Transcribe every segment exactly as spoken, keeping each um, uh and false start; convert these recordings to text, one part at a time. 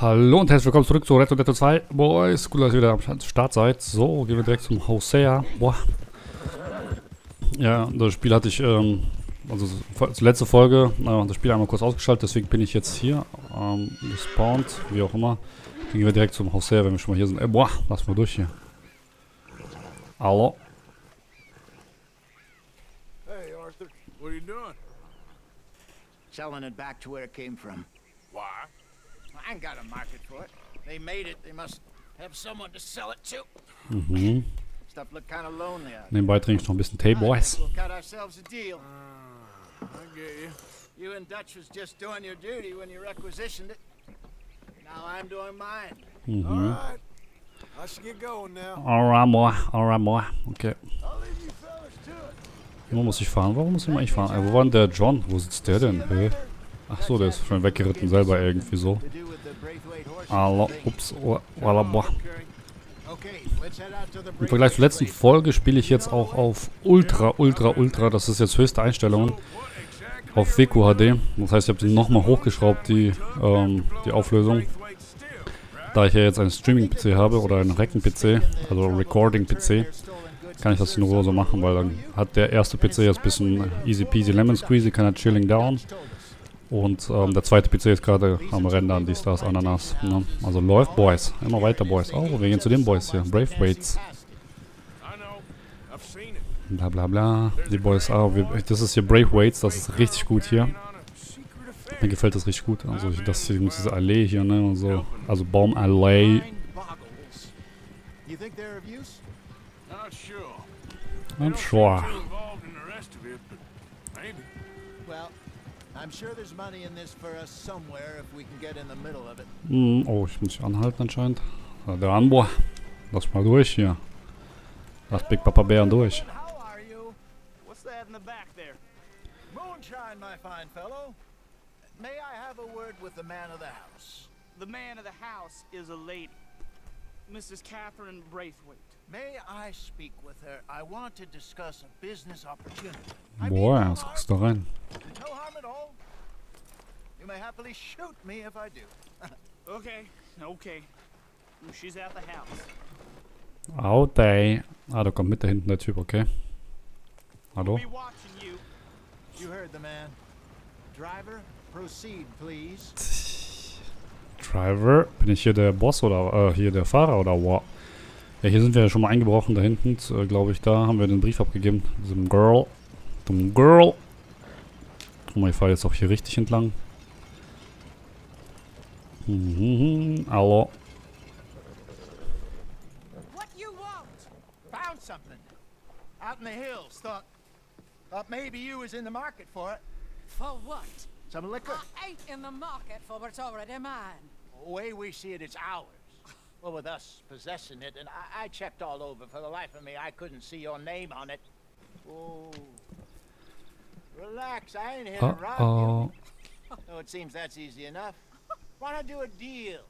Hallo und herzlich willkommen zurück zu Retro Detro zwei Boys. Cool, dass ihr wieder am Start seid. So, gehen wir direkt zum Hosea. Boah. Ja, das Spiel hatte ich, ähm, also letzte Folge, äh, das Spiel einmal kurz ausgeschaltet, deswegen bin ich jetzt hier, ähm, gespawnt, wie auch immer. Dann gehen wir direkt zum Hosea, wenn wir schon mal hier sind. Ey, boah, lass mal durch hier. Hallo. Hey Arthur, what are you doing? Selling it back to where it came from. Why? I ain't got a market for it. They made it. They must have someone to sell it to. Mhm. Stuff look kind of lonely out. Nebenbei trinke ich noch ein bisschen Tee, Boys. We'll cut ourselves a deal. I get you. You and Dutch was just doing your duty when you requisitioned it. Now I'm doing mine. Mhm. All right. Let's get going now. All right, boy. All right, boy. Okay. Wo muss ich fahren? Warum muss ich eigentlich fahren? Äh, wo war denn der John? Wo sitzt der denn? Hey. Ach so, der ist schon weggeritten selber irgendwie so. Hallo, ups, walla, boah. Im Vergleich zur letzten Folge spiele ich jetzt auch auf Ultra, Ultra, Ultra. Das ist jetzt höchste Einstellungen. Auf W Q H D. Das heißt, ich habe die nochmal hochgeschraubt, die, ähm, die Auflösung. Da ich ja jetzt einen Streaming-P C habe oder einen Recken-P C, also Recording-P C, kann ich das in Ruhe so machen, weil dann hat der erste P C jetzt ein bisschen easy peasy lemon squeezy, kann er chilling down. Und ähm, der zweite P C ist gerade am Rendern, die Stars Ananas. Ne? Also läuft, Boys. Immer weiter, Boys. Oh, wir gehen zu den Boys hier. Braithwaite. Bla bla bla. Die Boys. Ah, wir, das ist hier Braithwaite. Das ist richtig gut hier. Mir gefällt das richtig gut. Also, das hier, diese Allee hier, ne? Und so. Also, Baumallee. I'm sure. I'm sure there's money in this for us somewhere if we can get in the middle of it. Mm, oh, ich muss mich anhalten anscheinend. Der Anbohr. Lass mal durch hier. Lass Big Papa Bären durch. Moonshine, my fine fellow. May I have a word with the man of the house? The man of the house is a lady. Missus Catherine Braithwaite. May I speak with her? I want to discuss a business opportunity. Boah, was guckst du da rein? No harm at all. You may happily shoot me if I do. Okay, okay. She's at the house. Out day. Ah, da kommt mit da hinten der Typ, okay. Hallo? You heard the man. Driver, proceed, please. Driver? Bin ich hier der Boss oder äh, hier der Fahrer oder wow? Ja, hier sind wir ja schon mal eingebrochen, da hinten, äh, glaube ich, da haben wir den Brief abgegeben. Diesem Girl. Dem Girl. Guck mal, ich fahre jetzt auch hier richtig entlang. Mhm, hallo. What you want? Found something. Out in the hills. Thought, thought maybe you was in the market for it. For what? Some liquor. I ain't in the market for what's already mine. The way we see it, it's ours. Well, with us possessing it, and I, I checked all over. For the life of me, I couldn't see your name on it. Oh. Relax, I ain't here to rob you. Oh, it seems that's easy enough. Why not do a deal?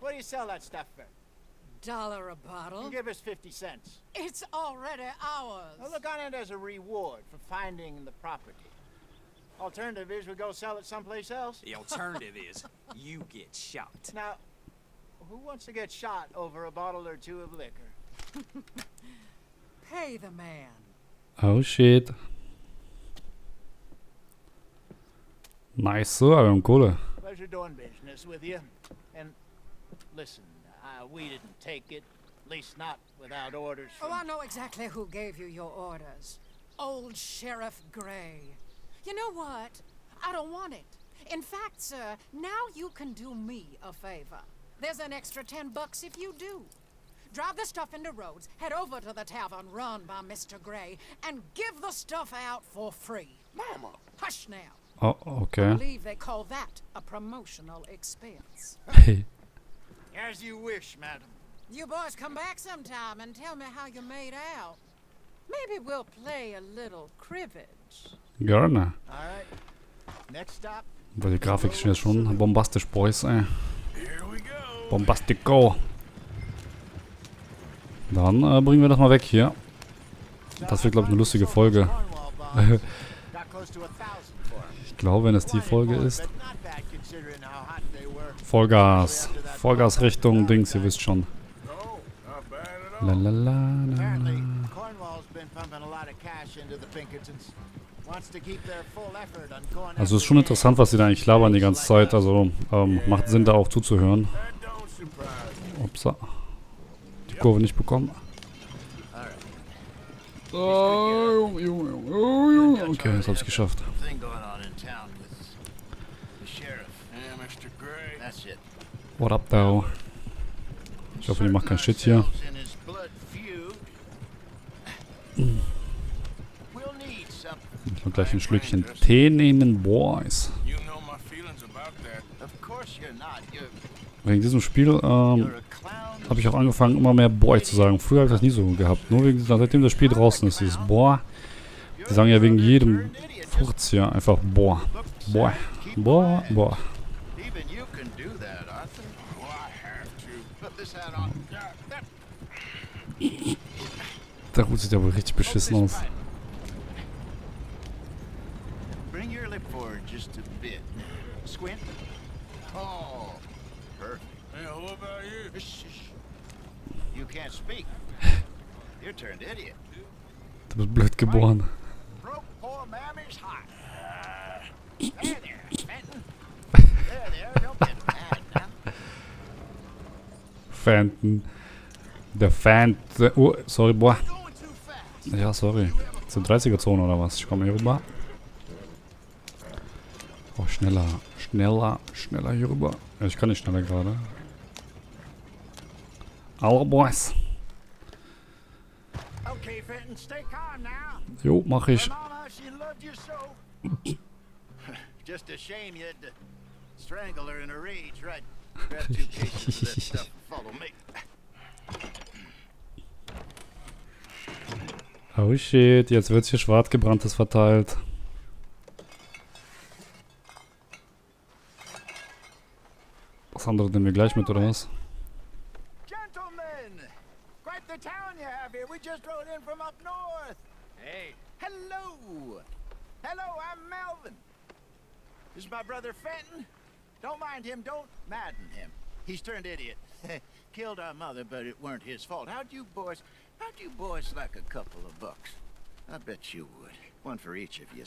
What do you sell that stuff for? Dollar a bottle. You give us fifty cents. It's already ours. Now look on it as a reward for finding the property. Alternative is we go sell it someplace else. The alternative is you get shot. Now, who wants to get shot over a bottle or two of liquor? Pay the man. Oh shit. Nice, so, aber Kohle. Pleasure doing business with you. And listen, uh, we didn't take it, at least not without orders. From... Oh, I know exactly who gave you your orders. Old Sheriff Gray. You know what? I don't want it. In fact, sir, now you can do me a favor. There's an extra ten bucks if you do. Drive the stuff into Rhodes, head over to the tavern run by Mister Gray, and give the stuff out for free. Mama! Hush now. Oh, okay. I believe they call that a promotional expense. As you wish, madam. You boys come back sometime and tell me how you made out. Maybe we'll play a little cribbage. Gerne. All right. Next stop. Weil die Grafik ist jetzt schon bombastisch, Boys, ey. Bombastic go. Dann äh, bringen wir das mal weg hier. Das wird, glaube ich, eine lustige Folge. Ich glaube, wenn es die Folge ist. Vollgas. Vollgas Richtung Dings, ihr wisst schon. Lalalala. Also ist schon interessant, was sie da eigentlich labern die ganze Zeit. Also ähm, macht Sinn, da auch zuzuhören. Upsa. Die Kurve nicht bekommen. Okay, jetzt hab's geschafft. What up, though? Ich hoffe, die macht keinen Shit hier. Ich will gleich ein Schlückchen Tee nehmen, Boys. Wegen diesem Spiel ähm, habe ich auch angefangen, immer mehr Boy zu sagen. Früher habe ich das nie so gehabt. Nur wegen, seitdem das Spiel draußen ist, dieses Boah. Die sagen ja wegen jedem Furz hier einfach Boah. Boah. Boah. Boah. Der Hut sieht ja wohl richtig beschissen aus. Du bist blöd geboren. Fenton. Der Fenton. Der, oh, sorry, boah. Ja, sorry. Ist eine dreißiger-Zone oder was? Ich komme hier rüber. Oh, schneller. Schneller. Schneller hier rüber. Ja, ich kann nicht schneller gerade. Our boys. Jo, mach ich. Oh shit, jetzt wird hier Schwarzgebranntes verteilt. Das andere nehmen wir gleich mit, oder was? Hey. Hello. Hello, I'm Melvin. This is my brother Fenton. Don't mind him, don't madden him. He's turned idiot. Killed our mother, but it weren't his fault. How'd you boys, how'd you boys like a couple of bucks? I bet you would. One for each of you.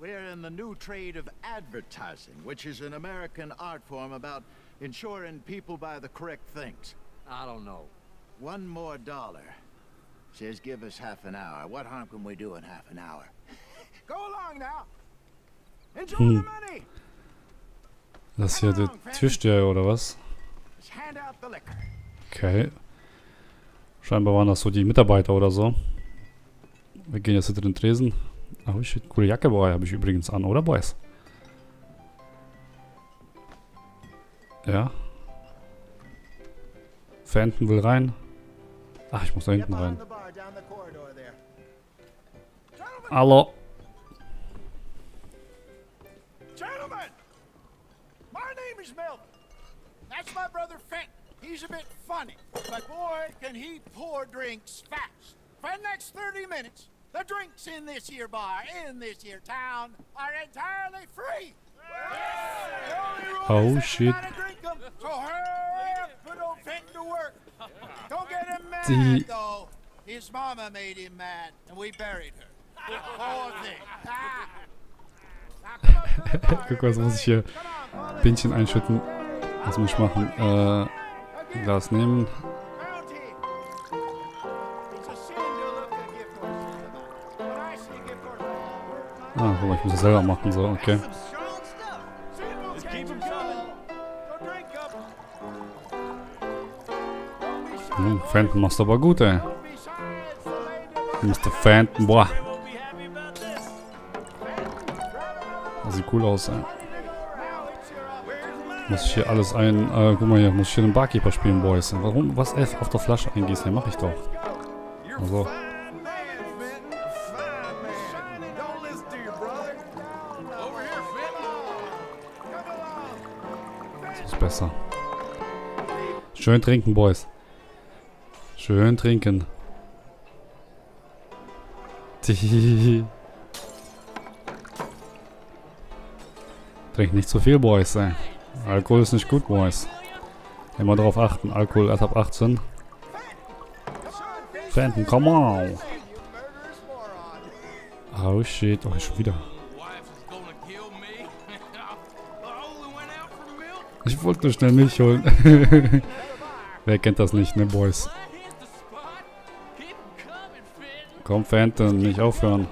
We're in the new trade of advertising, which is an American art form about ensuring people buy the correct things. I don't know. One more dollar. Says give us half an hour. What harm can we do in half an hour? Go along now. Enjoy the money. Das hier der Türsteher oder was? Okay. Scheinbar waren das so die Mitarbeiter oder so. Wir gehen jetzt hinter den Tresen. Oh shit, coole Jacke bei euch habe ich übrigens an, oder Boys? Ja. Fenton will rein. Ach, ich muss da hinten rein. Hallo. Gentlemen, my name is Melvin. That's my brother Fenton. He's a bit funny, but boy, can he pour drinks fast. For the next thirty minutes, the drinks in this here bar, in this here town, are entirely free. Oh shit. Die guck mal, jetzt muss ich hier Pinchen einschütten. Was muss ich machen? Äh, Glas nehmen. Ah, aber ich muss das selber machen, so, okay. Hm, Fenton machst du aber gut, ey. Mister Fenton, boah. Das sieht cool aus, ey. Muss ich hier alles ein... Äh, guck mal hier, muss ich hier den Barkeeper spielen, Boys. Warum? Was F auf der Flasche eingießen? Ja, mach ich doch. Also. Das ist besser. Schön trinken, Boys. Schön trinken. Trink nicht zu viel, Boys, ey. Alkohol ist nicht gut, Boys. Immer drauf achten. Alkohol erst ab achtzehn. Fenton, come on! Oh shit, oh, schon wieder. Ich wollte nur schnell Milch holen. Wer kennt das nicht, ne, Boys? Komm, Fenton, nicht aufhören.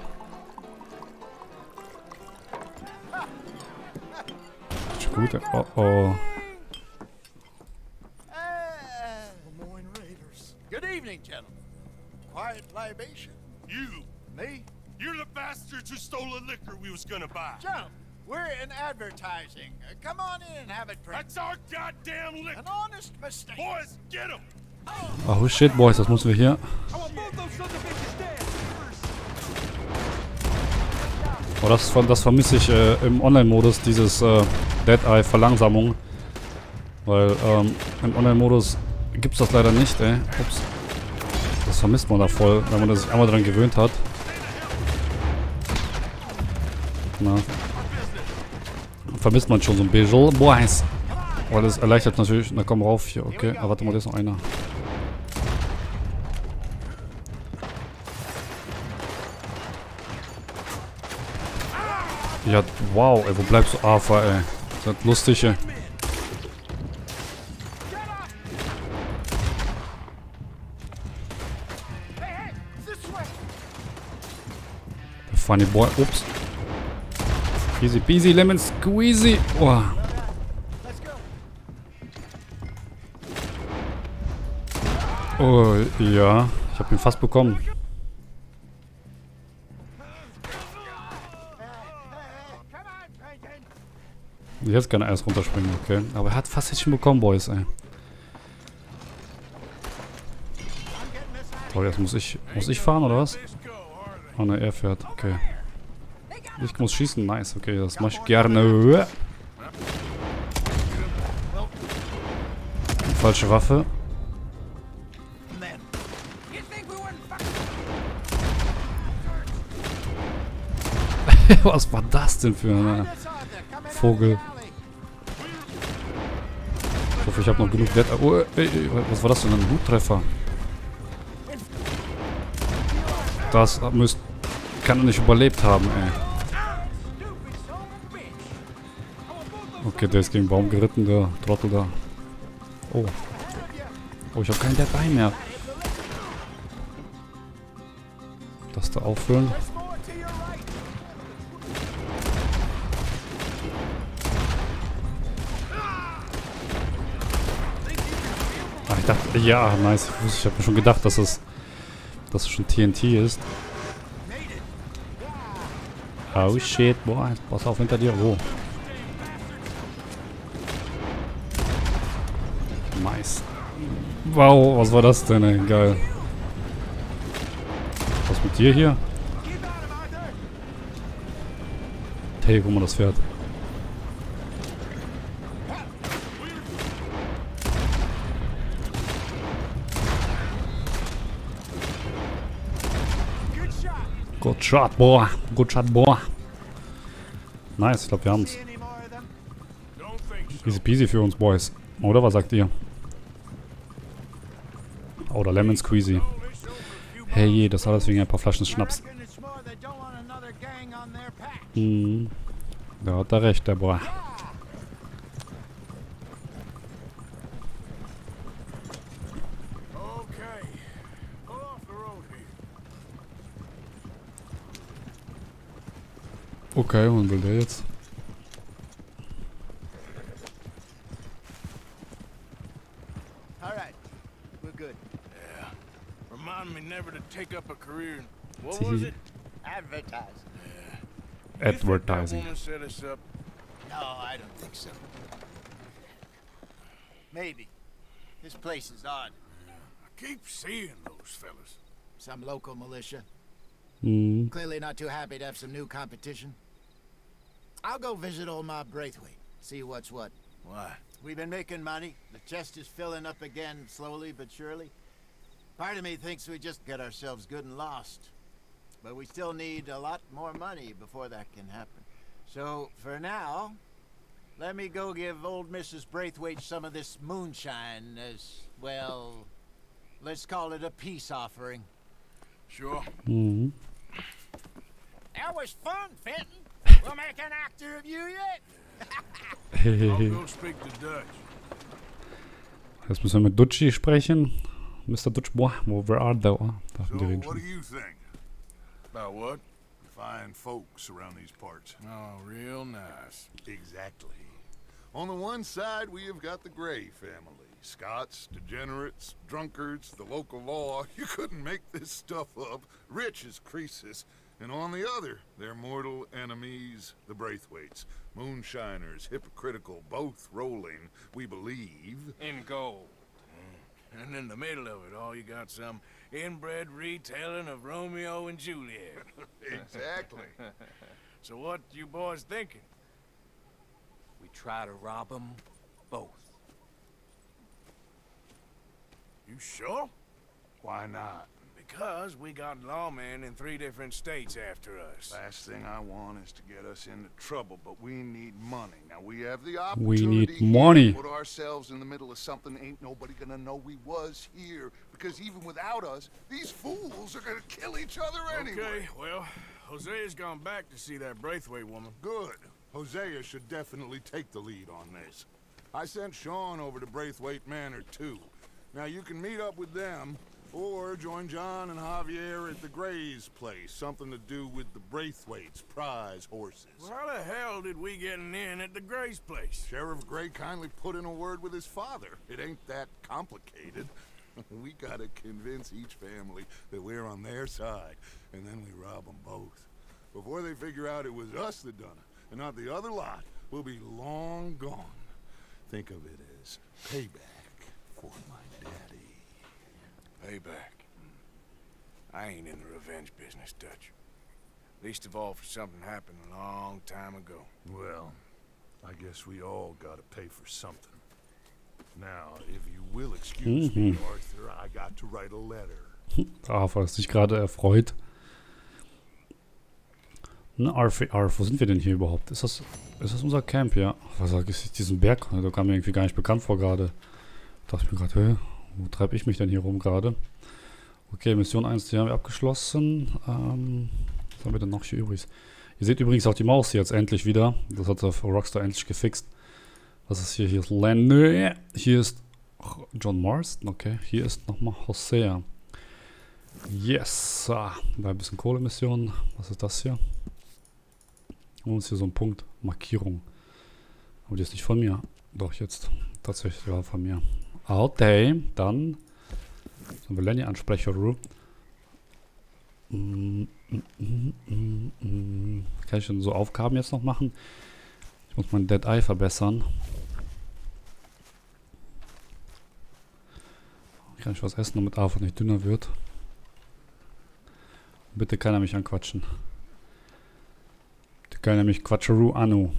Gut, oh oh. Good evening, gentlemen. Quiet libation. You, me, you're the bastards who stole the liquor we was gonna buy. Gentlemen, we're in advertising. Come on in and have a drink. That's our goddamn liquor. An honest mistake. Boys, get 'em. Oh shit, Boys, das müssen wir hier. Oh, das, das vermisse ich äh, im Online-Modus, dieses äh, Dead Eye Verlangsamung. Weil ähm, im Online-Modus gibt es das leider nicht, ey. Ups. Das vermisst man da voll, wenn man das sich einmal dran gewöhnt hat. Na. Vermisst man schon so ein bisschen. Boys. Weil das erleichtert natürlich. Na komm rauf hier, okay. Ah, warte mal, da ist noch einer. Ja, wow, ey, wo bleibst du, Arthur, ey? Das ist lustig, ey. Der funny boy, ups. Easy peasy, lemon squeezy. Oh. Oh, ja. Ich hab ihn fast bekommen. Jetzt kann er erst runterspringen, okay. Aber er hat fast nicht bekommen, Boys, ey. Oh, jetzt muss ich, muss ich fahren, oder was? Oh, ne, er fährt, okay. Ich muss schießen, nice, okay, das mache ich gerne. Falsche Waffe. Was war das denn für eine Vogel? Ich hoffe, ich habe noch genug Wert. Oh, ey, ey, was war das denn? Ein Bluttreffer. Das müsst, kann er nicht überlebt haben, ey. Okay, der ist gegen den Baum geritten, der Trottel da. Oh. Oh, ich habe keinen Dead Eye mehr. Das da auffüllen. Ich dachte, ja, nice. Ich habe mir schon gedacht, dass es, dass es schon T N T ist. Oh shit, boah, pass auf hinter dir. Oh. Nice. Wow, was war das denn, ey? Geil. Was mit dir hier? Hey, guck mal, das Pferd. Good shot, boah. Good shot, boah. Nice, ich glaube, wir haben's. Easy peasy für uns, Boys. Oder was sagt ihr? Oder Lemon Squeezy. Hey, das alles wegen ein paar Flaschen Schnaps. Hm. Da hat er recht, der Boah. Okay, wohin will der jetzt? Sie. Advertising. Maybe. This place is odd. I keep seeing those fellas. Some local militia. Clearly not too happy to have some new competition. I'll go visit old Ma Braithwaite, see what's what. Why? We've been making money. The chest is filling up again, slowly but surely. Part of me thinks we just get ourselves good and lost. But we still need a lot more money before that can happen. So, for now, Let me go give old Missus Braithwaite some of this moonshine as, well, let's call it a peace offering. Sure. Mm-hmm. That was fun, Fenton. We'll make an actor of you yet. I'll go speak to Dutch. Jetzt müssen wir mit Dutchy sprechen. Mister Dutch, boah, where are they? Oh, so, what do you think? About what? Fine folks around these parts. Oh, real nice. Exactly. On the one side, we have got the Gray family. Scots, degenerates, drunkards, the local law. You couldn't make this stuff up. Rich as Croesus. And on the other, their mortal enemies, the Braithwaites. Moonshiners, hypocritical, both rolling, we believe, in gold. And in the middle of it all, you got some inbred retelling of Romeo and Juliet. Exactly. So what you boys thinking? We try to rob them both. You sure? Why not? Because we got lawmen in three different states after us. Last thing I want is to get us into trouble, but we need money. Now we have the opportunity we need money. to put ourselves in the middle of something ain't nobody gonna know we was here. Because even without us, these fools are gonna kill each other anyway. Okay, well, Hosea's gone back to see that Braithwaite woman. Good. Hosea should definitely take the lead on this. I sent Sean over to Braithwaite Manor too. Now you can meet up with them. Or join John and Javier at the Gray's place. Something to do with the Braithwaite's prize horses. Well, how the hell did we get in at the Gray's place? Sheriff Gray kindly put in a word with his father. It ain't that complicated. We gotta convince each family that we're on their side, and then we rob them both. Before they figure out it was us that done it, and not the other lot, we'll be long gone. Think of it as payback for my daddy. Payback. I ain't in the revenge business, Dutch. Least of all for something happened a long time ago. Well, I guess we all gotta pay for something. Now, if you will excuse mm-hmm. me, Arthur, I got to write a letter. Arthur ist sich gerade erfreut. Na, Arthur, Arthur, wo sind wir denn hier überhaupt? Ist das, ist das unser Camp, ja? Was sag ich, diesen Berg? Da kam mir irgendwie gar nicht bekannt vor gerade. Dachte ich mir gerade, hä? Wo treibe ich mich denn hier rum gerade? Okay, Mission eins, die haben wir abgeschlossen. Ähm, was haben wir denn noch hier übrigens? Ihr seht übrigens auch die Maus hier jetzt endlich wieder. Das hat Rockstar endlich gefixt. Was ist hier? Hier ist Lenny. Hier ist John Marston. Okay, hier ist nochmal Hosea. Yes. Ah, da ein bisschen Kohlemission. Was ist das hier? Und ist hier so ein Punkt. Markierung. Aber die ist nicht von mir. Doch, jetzt. Tatsächlich ja, von mir. Okay, dann sollen wir Lenny ansprechen, Ru. Mm, mm, mm, mm, mm. Kann ich denn so Aufgaben jetzt noch machen? Ich muss mein Dead Eye verbessern. Kann ich was essen, damit Arthur nicht dünner wird? Bitte keiner mich anquatschen. Bitte keiner mich quatscheru anu.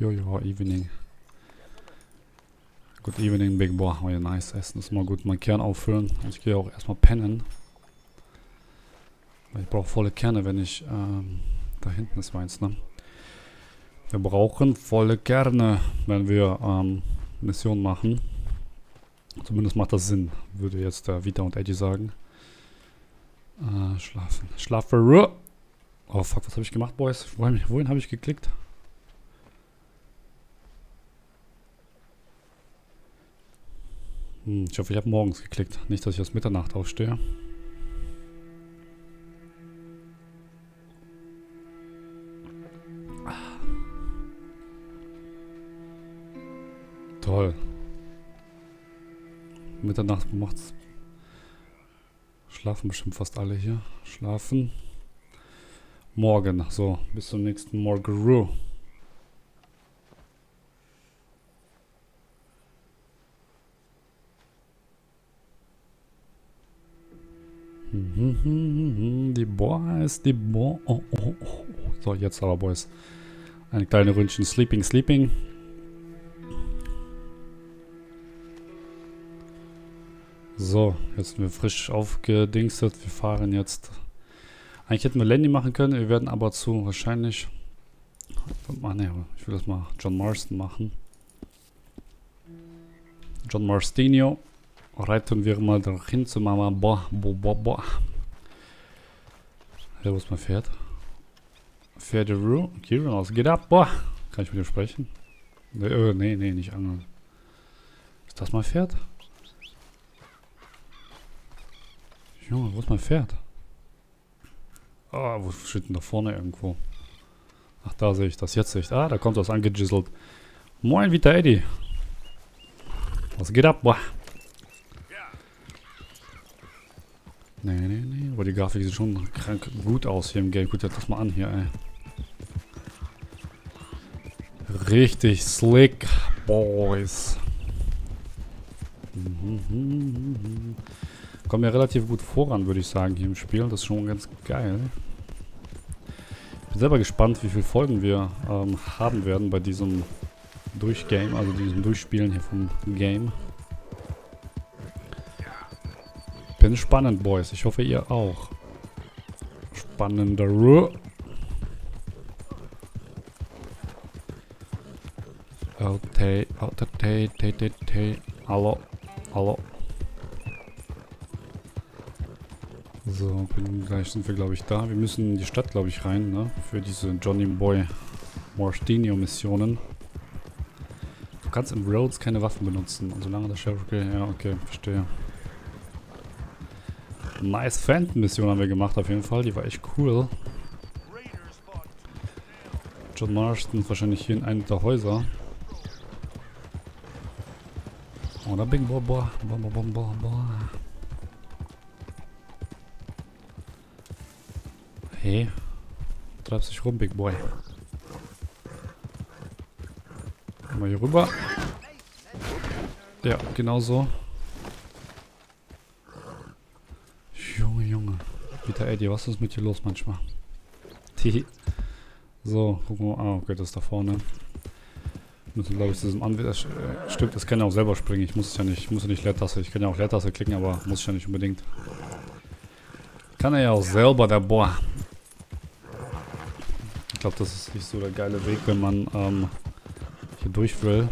Jojo, evening. Good evening, big boy. Oh ja, nice. Essen ist mal gut. Mein Kern auffüllen. Und ich gehe auch erstmal pennen. Weil ich brauche volle Kerne, wenn ich... Ähm, da hinten ist meins, ne? Wir brauchen volle Kerne, wenn wir ähm, Missionen machen. Zumindest macht das Sinn, würde jetzt äh, Vita und Eddie sagen. Äh, schlafen. Schlafe. Oh fuck, was habe ich gemacht, Boys? Wohin, wohin habe ich geklickt? Ich hoffe, ich habe morgens geklickt. Nicht, dass ich aus Mitternacht aufstehe. Ah. Toll. Mitternacht macht's. Schlafen bestimmt fast alle hier. Schlafen. Morgen. So, bis zum nächsten Morgen. Die Boys, die Boys. Oh, oh, oh. So, jetzt aber, Boys. Eine kleine Ründchen. Sleeping, sleeping. So, jetzt sind wir frisch aufgedingstet. Wir fahren jetzt Eigentlich hätten wir Lenny machen können, wir werden aber zu wahrscheinlich... Ach ne, ich will das mal John Marston machen. John Marstino. Reiten wir mal dahin zu Mama. Boah, boah, boah, boah. Da muss mein Pferd. Pferde Roo. Okay, raus. Geht ab. Boah. Kann ich mit dem sprechen? Nee, nee, nee, nicht angeln. Ist das mein Pferd? Junge, wo ist mein Pferd? Ah, oh, wo steht denn da vorne irgendwo? Ach, da sehe ich das. Jetzt sehe ich. Ah, da kommt das angejizzelt. Moin, Vita Eddie. Was geht ab? Boah. Nee, nee, nee. Aber die Grafik sieht schon krank gut aus hier im Game. Guckt euch das mal an hier, ey. Richtig slick, Boys. Kommen ja relativ gut voran, würde ich sagen, hier im Spiel. Das ist schon ganz geil. Ich bin selber gespannt, wie viele Folgen wir ähm, haben werden bei diesem Durchgame, also diesem Durchspielen hier vom Game. Bin spannend, Boys. Ich hoffe, ihr auch. Spannender Ruhe. Okay, okay, okay, okay. Hallo, hallo. So, bin gleich sind wir, glaube ich, da. Wir müssen in die Stadt, glaube ich, rein, ne? Für diese Johnny Boy Marstino-Missionen. Du kannst in Rhodes keine Waffen benutzen, solange der Sheriff Gray... Ja, okay, verstehe. Nice Fenton-Mission haben wir gemacht, auf jeden Fall. Die war echt cool. John Marston ist wahrscheinlich hier in einem der Häuser. Oh, da Bing Boah, Boah, Boah, Boah, Boah, Boah. Hey, treibst dich rum, Big Boy. Komm mal hier rüber. Ja, genau so. Junge, Junge. Peter Eddie, was ist mit dir los manchmal? Tihi. So, gucken wir mal. Ah, okay, das ist da vorne. Müssen, glaube ich, zu diesem Anwärter. Äh, stimmt, das kann ja auch selber springen. Ich muss es ja nicht. Ich muss ja nicht Leertaste. Ich kann ja auch Leertaste klicken, aber muss ich ja nicht unbedingt. Kann er ja auch selber, der Boah. Ich glaube, das ist nicht so der geile Weg, wenn man ähm, hier durch will.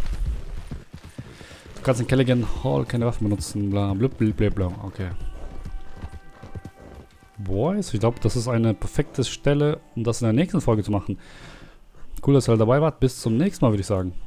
Du kannst in Calligan Hall keine Waffen benutzen, bla bla bla bla. Okay. Boys, ich glaube, das ist eine perfekte Stelle, um das in der nächsten Folge zu machen. Cool, dass ihr halt dabei wart. Bis zum nächsten Mal, würde ich sagen.